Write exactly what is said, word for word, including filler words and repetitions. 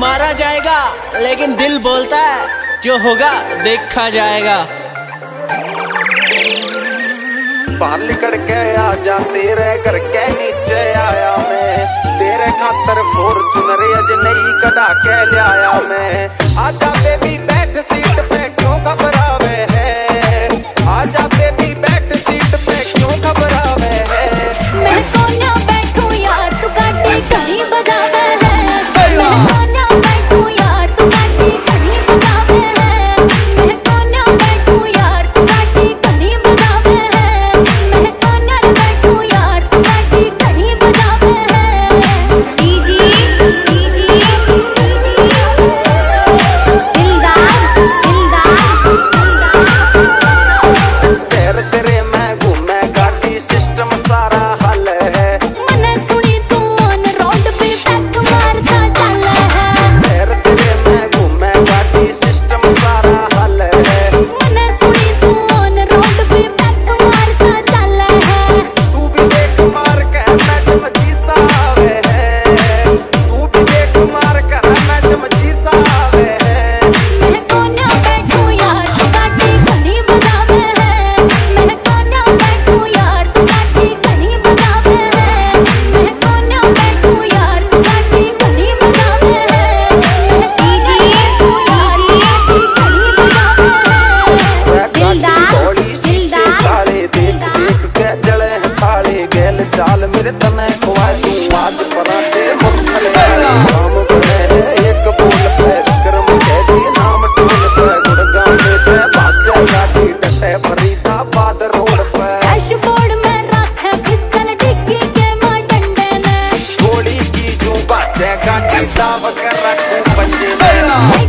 मारा जाएगा, लेकिन दिल बोलता है जो होगा देखा जाएगा। बाहर निकल के आ जा, तेरे घर के नीचे आया मैं, तेरे खातर फॉर्च्यूनर अज नहीं कदा के लाया मैं। आजा बेबी बैठ सीट पे, क्यों घबरावे है, आजा बेबी बैठ सीट पे, क्यों घबरावे है। मेरे कोना बैठो यार तू काटे कहीं बजावे है, मेरे कोना बैठो यार तू काटे कहीं बजावे है, मेरे कोना बैठो यार तू काटे कहीं बजावे है, मेरे कोना बैठो यार तू काटे कहीं बजावे है। डीजी डीजी दिलदार दिलदार दिलदार शहर तेरे मैं घूमे गाड़ी सिस्टम सारा हल है, मने सुनी तू ऑन रोड पे बैक मार का चल है, शहर तेरे मैं घूमे गाड़ी सिस्टम सारा हल है, मने सुनी तू ऑन रोड पे बैक मार का चल है। तू भी देख मार के मैडम जी सावे है, तू भी देख मार के मैडम जी सावे है। मेरे कोना बैठो यार तू काटे कहीं बजावे है, मेरे कोना बैठो यार तू काटे कहीं बजावे है, मेरे कोना बैठो यार तू काटे कहीं बजावे है, मेरे कोना बैठो यार तू काटे कहीं बजावे है। दिलदार दिलदार साले देख देख के जले हैं साले गैल चाल, मेरे तने खुआ तू आज पराते मुखले काम करे एक बोल पे कर्म के दी नाम टोल पे गुड़गांव में पे बाजा गाड़ी डटे फरीदाबाद रोड पे डैशबोर्ड में रखे पिस्टल डिक्की के मार डंडे ने गोली की जो बातें गाड़ी दाव कर रखूं पंजे में।